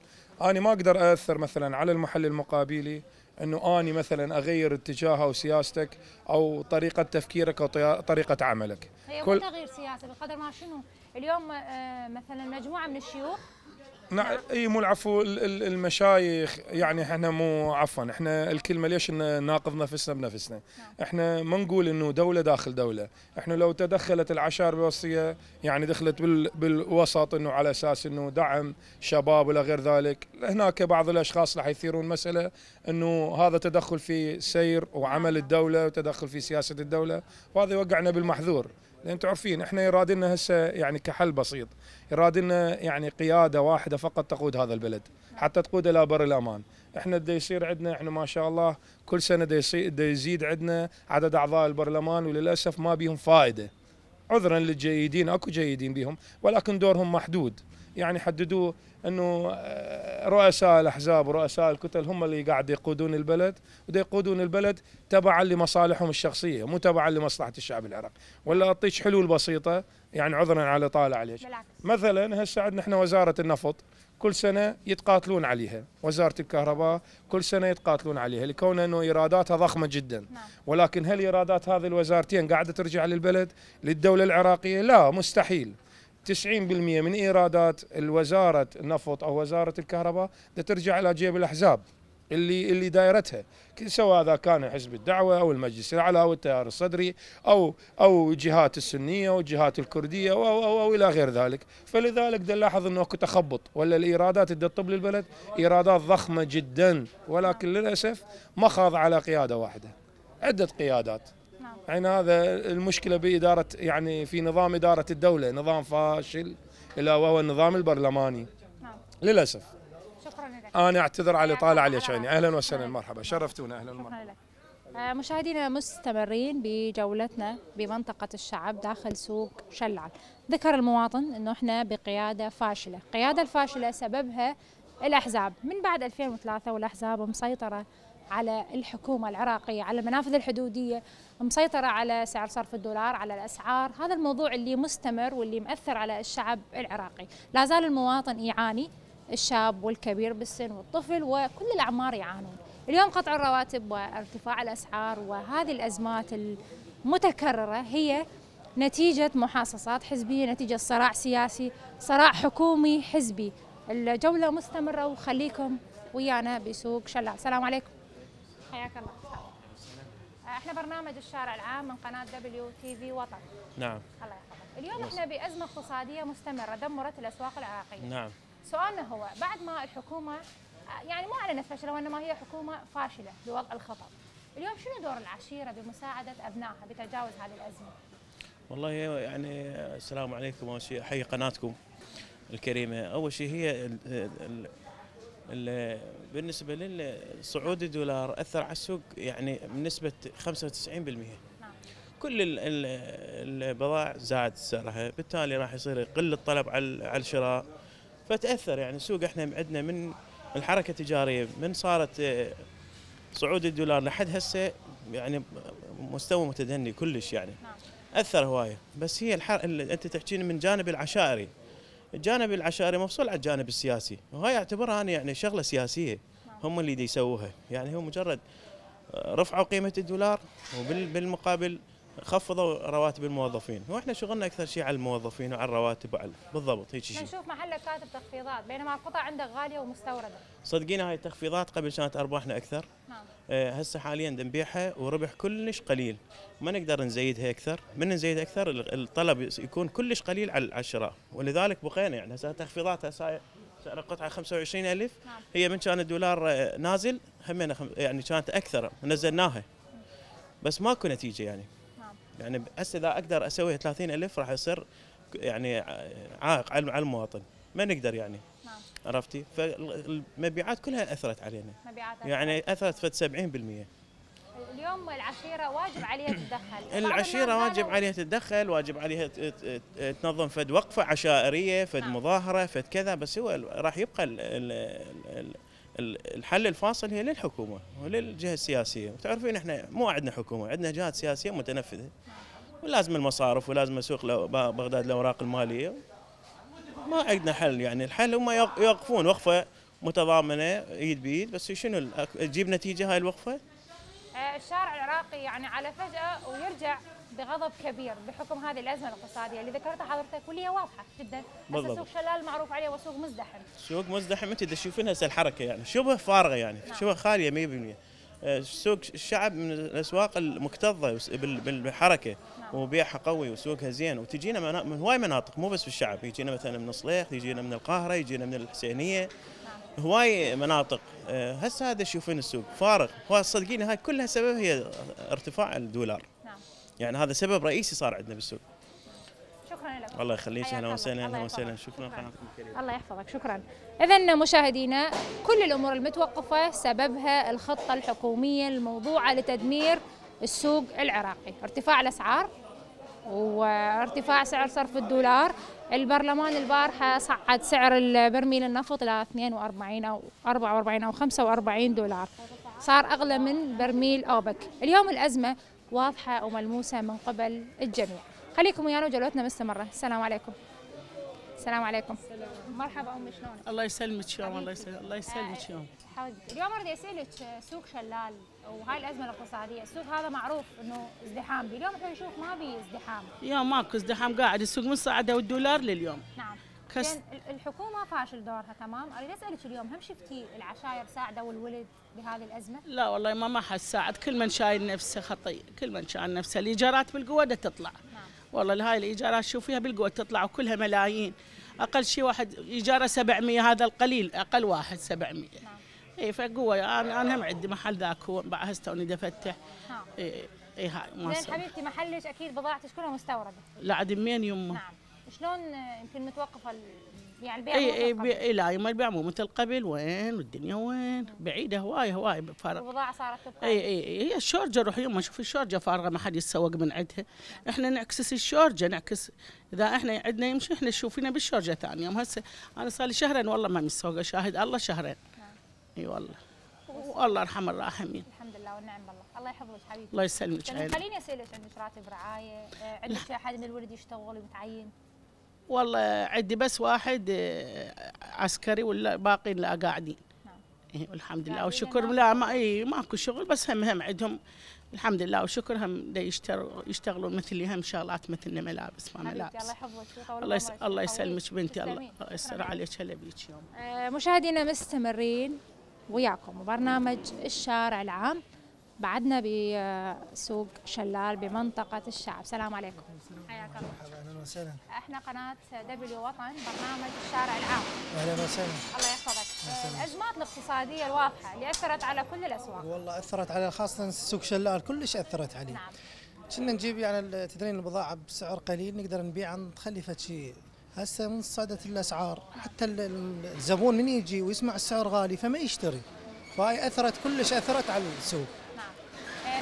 أنا ما أقدر أأثر مثلا على المحل المقابلي أنه أنا مثلا أغير اتجاهه أو سياستك أو طريقة تفكيرك أو طريقة عملك. هي مو تغيير سياسة بقدر ما شنو اليوم مثلا مجموعة من الشيوخ. نعم. أي مو العفو المشايخ يعني إحنا مو عفوا إحنا الكلمة ليش ناقض نفسنا بنفسنا. نعم. إحنا ما نقول إنه دولة داخل دولة، إحنا لو تدخلت العشائر بالوصية يعني دخلت بالوسط إنه على أساس إنه دعم شباب ولا غير ذلك، هناك بعض الأشخاص راح يثيرون مسألة إنه هذا تدخل في سير وعمل الدولة وتدخل في سياسة الدولة، وهذا يوقعنا بالمحذور. لأن تعرفين احنا يرادلنا هسه يعني كحل بسيط، يرادلنا يعني قيادة واحدة فقط تقود هذا البلد، حتى تقود الى بر الامان، احنا دا يصير عندنا احنا ما شاء الله كل سنة دا يزيد عندنا عدد اعضاء البرلمان وللاسف ما بيهم فائدة. عذرا للجيدين اكو جيدين بيهم ولكن دورهم محدود، يعني حددوا انه رؤساء الاحزاب ورؤساء الكتل هم اللي قاعد يقودون البلد، ودا يقودون البلد تبعا لمصالحهم الشخصيه مو تبعا لمصلحه الشعب العراقي، ولا اعطيك حلول بسيطه يعني عذرا على طالع عليك. مثلا هسه عندنا احنا وزاره النفط كل سنه يتقاتلون عليها، وزاره الكهرباء كل سنه يتقاتلون عليها لكون انه ايراداتها ضخمه جدا، ولكن هل ايرادات هذه الوزارتين قاعده ترجع للبلد للدوله العراقيه؟ لا مستحيل. تسعين بالمئة من ايرادات الوزاره النفط او وزاره الكهرباء ترجع الى جيب الاحزاب اللي اللي دايرتها، سواء اذا كان حزب الدعوه او المجلس الاعلى او التيار الصدري او او الجهات السنيه او الجهات الكرديه او او, أو, أو الى غير ذلك، فلذلك نلاحظ انه اكو تخبط، ولا الايرادات اللي تطب للبلد ايرادات ضخمه جدا، ولكن للاسف ما خاض على قياده واحده، عده قيادات. يعني هذا المشكلة بإدارة يعني في نظام إدارة الدولة، نظام فاشل الا وهو النظام البرلماني. نعم. للاسف. شكرا لك. انا اعتذر على طالع عليك عيني. اهلا وسهلا، مرحبا، شرفتونا. اهلا ومرحبا. مشاهدينا مستمرين بجولتنا بمنطقة الشعب داخل سوق شلال. ذكر المواطن أنه إحنا بقيادة فاشلة، القيادة الفاشلة سببها الأحزاب من بعد ألفين وثلاثة، والأحزاب مسيطرة على الحكومة العراقية، على المنافذ الحدودية، مسيطرة على سعر صرف الدولار، على الأسعار. هذا الموضوع اللي مستمر واللي مؤثر على الشعب العراقي. لا زال المواطن يعاني، الشاب والكبير بالسن والطفل وكل الأعمار يعانون. اليوم قطع الرواتب وارتفاع الأسعار وهذه الأزمات المتكررة هي نتيجة محاصصات حزبية، نتيجة صراع سياسي، صراع حكومي حزبي. الجولة مستمرة وخليكم ويانا بسوق شلال. السلام عليكم. حياك الله. احنا برنامج الشارع العام من قناة دبليو تي في وطن. نعم. الله يحفظك. اليوم احنا بأزمة اقتصادية مستمرة دمرت الأسواق العراقية. نعم. سؤالنا هو بعد ما الحكومة يعني مو أعلنت فشلة وإنما هي حكومة فاشلة بوضع الخطط، اليوم شنو دور العشيرة بمساعدة أبنائها بتجاوز هذه الأزمة؟ والله يعني السلام عليكم، أول شيء أحيي قناتكم الكريمة. أول شيء هي ال ال ال بالنسبة للصعود الدولار أثر على السوق يعني بنسبة خمسة وتسعين بالمئة. نعم. كل ال ال البضائع زاد سعرها، بالتالي راح يصير يقل الطلب على على الشراء، فتأثر يعني السوق. احنا عندنا من الحركة التجارية من صارت صعود الدولار لحد هسه يعني مستوى متدني كلش يعني. نعم. أثر هواية. بس هي الحر... أنت تحكين من جانب العشائري، الجانب العشائري مفصول على الجانب السياسي، وهاي أعتبرها أنا يعني شغلة سياسية. نعم. هم اللي دي يسووها، يعني هو مجرد رفعوا قيمة الدولار وبالمقابل خفضوا رواتب الموظفين، واحنا شغلنا اكثر شيء على الموظفين وعلى الرواتب وعلى بالضبط هيك شيء. نشوف محلك كاتب تخفيضات بينما القطع عندك غاليه ومستورده. صدقينا هاي التخفيضات قبل كانت ارباحنا اكثر. نعم. آه هسه حاليا نبيعها وربح كلش قليل، ما نقدر نزيدها اكثر، من نزيدها اكثر الطلب يكون كلش قليل على الشراء، ولذلك بقينا يعني هسه تخفيضات هسه سعر القطعه خمسة وعشرين ألف. نعم. هي من كان الدولار نازل همنا يعني كانت اكثر نزلناها بس ماكو نتيجه يعني. يعني هسه اذا اقدر اسوي ثلاثين ألف راح يصير يعني عائق على المواطن، ما نقدر يعني. نعم. عرفتي؟ فالمبيعات كلها اثرت علينا. مبيعات يعني اثرت فد سبعين بالمئة. اليوم العشيره واجب عليها تتدخل. العشيره واجب عليها تتدخل، واجب عليها تنظم فد وقفه عشائريه، فد مظاهره، فد كذا، بس هو راح يبقى ال ال الحل الفاصل هي للحكومة وللجهة السياسية، وتعرفين احنا مو عندنا حكومة، عندنا جهات سياسية متنفذة، ولازم المصارف ولازم اسوق بغداد الأوراق المالية. ما عندنا حل يعني، الحل هم يوقفون وقفة متضامنة ايد بيد، بس شنو تجيب نتيجة هاي الوقفة؟ الشارع العراقي يعني على فجأة ويرجع بغضب كبير بحكم هذه الازمه الاقتصاديه اللي ذكرتها حضرتك واللي هي واضحه جدا. هسه سوق شلال معروف عليه وسوق مزدحم. سوق مزدحم انت تشوفين هسه الحركه يعني شبه فارغه يعني. نعم. شبه خاليه مئة بالمئة. سوق الشعب من الاسواق المكتظه بالحركه. نعم. وبيعها قوي وسوقها زين، وتجينا من هواي مناطق مو بس في الشعب، يجينا مثلا من الصليخ، يجينا من القاهره، يجينا من الحسينيه. نعم. هواي مناطق هسه هذا تشوفين السوق فارغ، صدقيني هاي كلها سبب هي ارتفاع الدولار. يعني هذا سبب رئيسي صار عندنا بالسوق. شكرا لك. الله يخليك. اهلا وسهلا. اهلا وسهلا. شكرا قناتكم الكريمه. الله يحفظك. شكرا. اذا مشاهدينا كل الامور المتوقفه سببها الخطه الحكوميه الموضوعه لتدمير السوق العراقي، ارتفاع الاسعار وارتفاع سعر صرف الدولار. البرلمان البارحه صعد سعر البرميل النفط الى اثنين وأربعين او أربعة وأربعين او خمسة وأربعين دولار، صار اغلى من برميل اوبك. اليوم الازمه واضحة وملموسة من قبل الجميع. خليكم ويانا وجولتنا مستمرة. السلام عليكم. السلام عليكم. السلام. مرحبا امي، شلونك؟ الله يسلمك يوم. الله يسلمك. الله يسلمك يوم. اليوم اريد اسالك سوق شلال وهاي الازمه الاقتصاديه، السوق هذا معروف انه ازدحام، اليوم احنا نشوف ما بي ازدحام. اليوم ماكو ازدحام، قاعد السوق من صعده والدولار لليوم. نعم. كس... الحكومه فاشل دورها. تمام. اريد اسالك اليوم هم شفتي العشائر ساعده والولد بهذه الازمه؟ لا والله ما ما حد ساعد، كل من شايل نفسه خطيه، كل من شايل نفسه. الايجارات بالقوه دا تطلع. نعم. والله هاي الايجارات شوفيها بالقوه تطلع وكلها ملايين، اقل شيء واحد ايجاره سبعمئة، هذا القليل، اقل واحد سبعمئة. نعم. اي فقوه. انا انا هم عندي محل ذاك هو بعد هسه توني دفتح. نعم. اي هاي ما زين. حبيبتي محلك اكيد بضاعتك كلها مستورده. لا عاد منين يمه. نعم. شلون يمكن متوقفه يعني البيع؟ اي اي لا ما البيع مو مثل قبل، وين والدنيا وين بعيده هواي هواي فارغه، البضاعه صارت تبقى. اي اي هي الشورجه، روح يوم ما اشوف الشورجه فارغه ما حد يتسوق من عندها، احنا نعكس الشورجه، نعكس اذا احنا عندنا يمشي احنا تشوفينا بالشورجه ثاني يوم. هسه انا صار لي شهرين والله ما متسوقه، شاهد الله شهرين. اي والله والله ارحم الراحمين. الحمد لله والنعم بالله. الله يحفظك حبيبتي. الله يسلمك. خليني اسالك، عندك راتب رعايه؟ عندك احد من الولد يشتغل ومتعين؟ والله عندي بس واحد عسكري ولا باقيين لا قاعدين. نعم. اي والحمد لله وشكر. لا ما اي ماكو شغل، بس هم هم عندهم الحمد لله وشكر، هم يشتغلون مثلي، هم شغلات مثلنا ملابس ما ملابس. الله يحفظك. الله يس... الله يسلمك بنتي. الله يستر عليك. هلا بيك يوم. مشاهدينا مستمرين وياكم برنامج الشارع العام، بعدنا بسوق شلال بمنطقة الشعب. السلام عليكم. حياك الله. اهلا وسهلا. احنا قناة دبليو وطن برنامج الشارع العام. اهلا وسهلا. الله يحفظك. الازمات الاقتصادية الواضحة اللي اثرت على كل الاسواق. والله اثرت على خاصة سوق شلال، كلش اثرت عليه. نعم. كنا نجيب يعني تدرين البضاعة بسعر قليل نقدر نبيع عن تخلفة شيء، هسه من صعدت الاسعار حتى الزبون من يجي ويسمع السعر غالي فما يشتري، فهي اثرت كلش اثرت على السوق. نعم.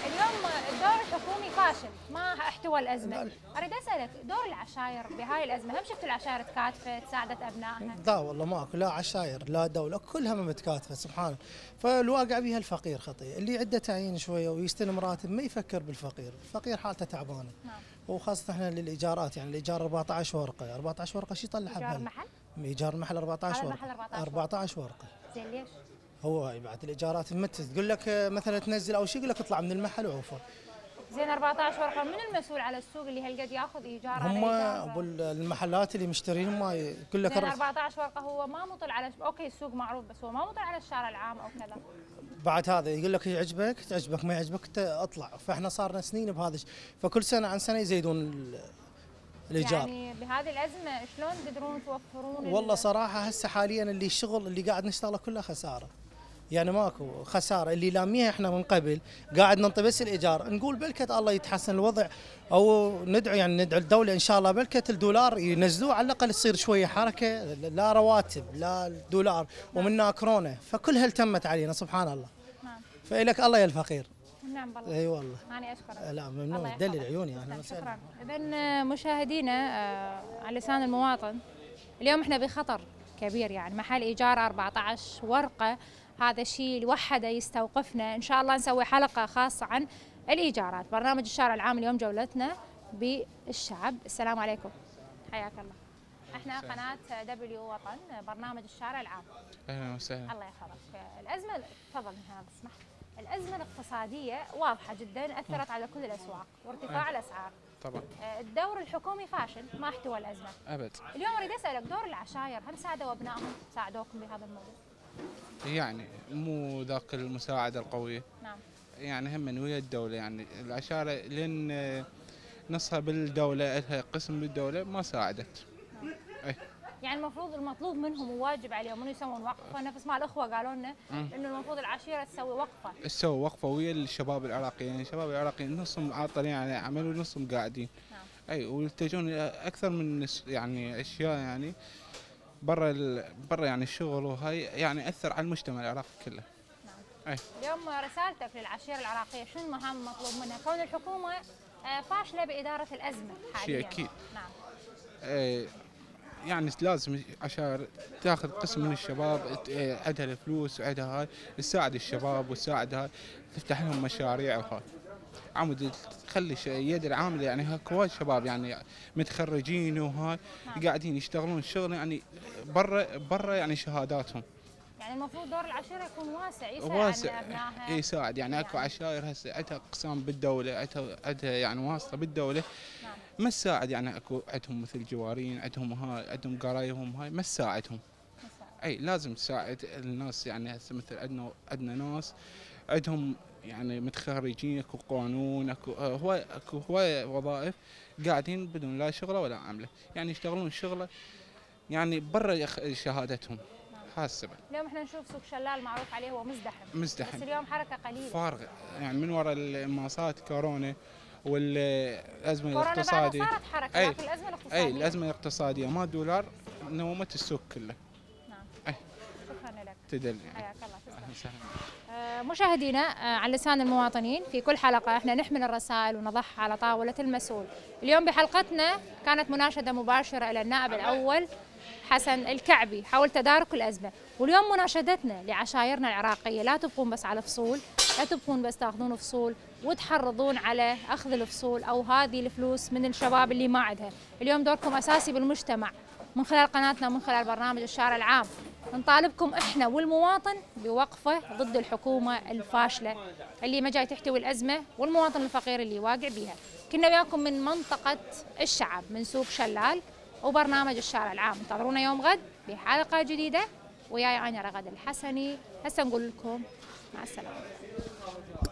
اليوم الدور الحكومي فاشل ما احتوى الازمه، اريد اسالك دور العشاير بهاي الازمه، هم شفت العشاير تكاتفت ساعدت ابنائها؟ لا والله ماكو لا عشاير لا دوله، كلها ما متكاتفه سبحان الله، فالواقع بها الفقير خطير، اللي عنده تعيين شويه ويستلم راتب ما يفكر بالفقير، الفقير حالته تعبانه. نعم. وخاصة احنا للايجارات يعني الايجار أربعطعش ورقة، أربعطعش ورقة شو يطلع بها؟ ايجار محل؟ ايجار محل أربعطعش ورقة. أربعطعش ورقة. زين ليش؟ هو بعد الايجارات المت تقول لك مثلا تنزل او شيء يقول لك اطلع من المحل وعوفه. زين أربعطعش ورقة، من المسؤول على السوق اللي هالقد ياخذ ايجار على ايجار؟ هم المحلات اللي مشترين ما يقول لك أربعطعش ورقة، هو ما مطل على اوكي السوق معروف بس هو ما مطل على الشارع العام او كذا. بعد هذا يقول لك يعجبك تعجبك ما يعجبك اطلع، فاحنا صارنا سنين بهذا الشيء، فكل سنه عن سنه يزيدون الايجار. يعني بهذه الازمه شلون تقدرون توفرون؟ والله صراحه هسه حاليا اللي الشغل اللي قاعد نشتغله كله خساره. يعني ماكو خساره اللي لاميها احنا من قبل، قاعد ننطي بس الايجار، نقول بلكت الله يتحسن الوضع او ندعو يعني ندعو الدوله ان شاء الله بلكت الدولار ينزلوه على الاقل تصير شويه حركه، لا رواتب لا دولار ومنها كورونا، فكلها التمت علينا سبحان الله. فإلك الله يا الفقير. نعم بالله. اي والله. أنا أشكرك. لا ممنون تدلل عيوني أنا. شكرا. إذا مشاهدينا آه على لسان المواطن اليوم احنا بخطر كبير، يعني محل إيجار أربعطعش ورقة، هذا الشيء لوحده يستوقفنا، إن شاء الله نسوي حلقة خاصة عن الإيجارات. برنامج الشارع العام اليوم جولتنا بالشعب. السلام عليكم. حياك الله. احنا قناة دبليو وطن برنامج الشارع العام. أهلا وسهلا. الله يحفظك. الأزمة تفضل هنا اسمح. الأزمة الاقتصادية واضحة جدا أثرت على كل الأسواق وارتفاع الأسعار. طبعا. الدور الحكومي فاشل ما احتوى الأزمة. أبد. اليوم أريد أسألك دور العشاير، هل ساعدوا أبنائهم؟ ساعدوكم بهذا الموضوع؟ يعني مو ذاك المساعدة القوية. نعم. يعني هم من ويا الدولة، يعني العشاير لأن نصها بالدولة لها قسم بالدولة ما ساعدت. نعم. أي. يعني المفروض المطلوب منهم وواجب عليهم انه يسوون وقفه، نفس ما الاخوه قالوا لنا انه المفروض العشيره تسوي وقفه. تسوي وقفه ويا الشباب العراقيين، يعني الشباب العراقيين نصهم عاطلين عن العمل ونصهم قاعدين. نعم. اي ويلتجون اكثر من يعني اشياء يعني برا برا يعني الشغل، وهي يعني اثر على المجتمع العراقي كله. نعم. اي اليوم رسالتك للعشيره العراقيه شنو المهام المطلوب منها؟ كون الحكومه فاشله باداره الازمه حاليا. اكيد. نعم. اي يعني لازم عشان تاخذ قسم من الشباب عندها الفلوس وعندها هاي تساعد الشباب وتساعد هاي تفتح لهم مشاريع وهاي عمود تخلي يد العامله، يعني هاك وايد شباب يعني متخرجين وهاي قاعدين يشتغلون شغل يعني برا برا يعني شهاداتهم. يعني المفروض دور العشيره يكون واسع يساعد واسع ابنائها. يساعد يعني اكو يعني. عشاير هسه عندها اقسام بالدوله، عندها يعني واسطه بالدوله. نعم. ما تساعد يعني اكو عندهم مثل جوارين، عندهم هاي عندهم قرايبهم هاي ما تساعدهم. اي لازم تساعد الناس، يعني هسه مثل عندنا عندنا ناس عندهم يعني متخرجين اكو قانون اكو هواي اكو هواي وظائف قاعدين بدون لا شغله ولا عمله، يعني يشتغلون شغله يعني برا شهادتهم. حاسبة. اليوم احنا نشوف سوق شلال معروف عليه هو مزدحم. مزدحم. بس اليوم حركة قليلة. فارغة يعني من وراء الماصات كورونا والازمه الاقتصاديه كورونا بعدها صارت حركه، لكن الازمه الاقتصاديه اي الازمه الاقتصاديه ما الدولار نومت السوق كله. نعم اي شكرا لك، تدلي حياك الله. تسلم. مشاهدينا على لسان المواطنين في كل حلقه احنا نحمل الرسائل ونضعها على طاوله المسؤول. اليوم بحلقتنا كانت مناشده مباشره الى النائب الاول حسن الكعبي حول تدارك الازمه، واليوم مناشدتنا لعشائرنا العراقيه لا تبقون بس على فصول، لا تبقون بس تاخذون فصول وتحرضون على اخذ الفصول او هذه الفلوس من الشباب اللي ما عندها. اليوم دوركم اساسي بالمجتمع من خلال قناتنا ومن خلال برنامج الشارع العام. نطالبكم احنا والمواطن بوقفه ضد الحكومه الفاشله اللي ما جاي تحتوي الازمه والمواطن الفقير اللي واقع بيها. كنا وياكم من منطقه الشعب من سوق شلال وبرنامج الشارع العام، انتظرونا يوم غد بحلقه جديده. وياي انا رغد الحسني، هسه نقول لكم مع السلامه.